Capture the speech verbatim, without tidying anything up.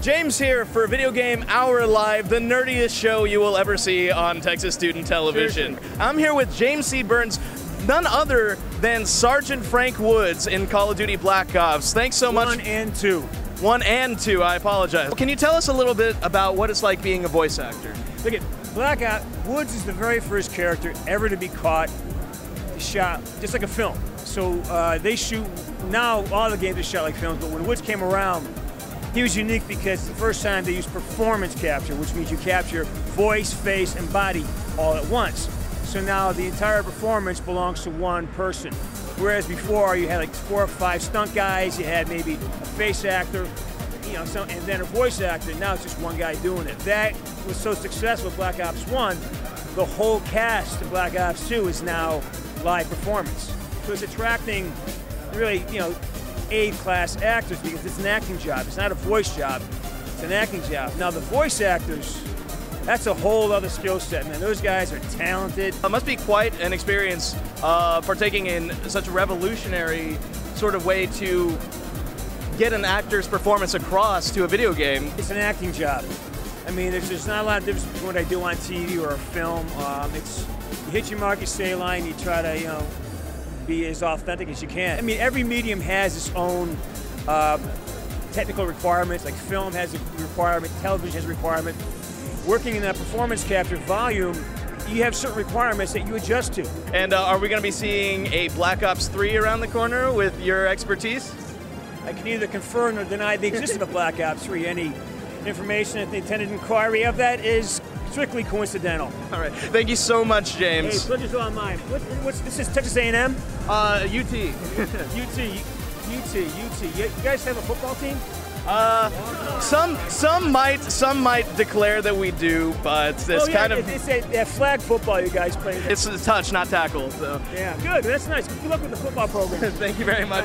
James here for Video Game Hour Live, the nerdiest show you will ever see on Texas student television. I'm here with James C. Burns, none other than Sergeant Frank Woods in Call of Duty Black Ops. Thanks so much. One and two. One and two, I apologize. Can you tell us a little bit about what it's like being a voice actor? Look at Black Ops, Woods is the very first character ever to be caught, shot, just like a film. So uh, they shoot, now all the games are shot like films, but when Woods came around, he was unique because the first time they used performance capture, which means you capture voice, face, and body all at once. So now the entire performance belongs to one person. Whereas before, you had like four or five stunt guys, you had maybe a face actor, you know, some, and then a voice actor. Now it's just one guy doing it. That was so successful with Black Ops one, the whole cast of Black Ops two is now live performance. So it's attracting really, you know, A-class actors, because it's an acting job. It's not a voice job, it's an acting job. Now the voice actors, that's a whole other skill set, man. Those guys are talented. It must be quite an experience uh, partaking in such a revolutionary sort of way to get an actor's performance across to a video game. It's an acting job. I mean, there's just not a lot of difference between what I do on T V or a film. Um, it's, you hit your mark, you stay in line, you try to, you know, be as authentic as you can. I mean, every medium has its own uh, technical requirements, like film has a requirement, television has a requirement. Working in that performance capture volume, you have certain requirements that you adjust to. And uh, are we going to be seeing a Black Ops three around the corner with your expertise? I can neither confirm or deny the existence of Black Ops three. Any information at the intended inquiry of that is strictly coincidental. All right. Thank you so much, James. Hey, pleasure's all mine. What, what's, this is Texas A and M? Uh, U T. U T. U T. U T. You guys have a football team? Uh, oh. some some might some might declare that we do, but it's oh, yeah, kind of it's a, a flag football you guys play. It's a touch, not tackle. So yeah, good. That's nice. Good luck with the football program. Thank you very much.